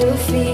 to feel.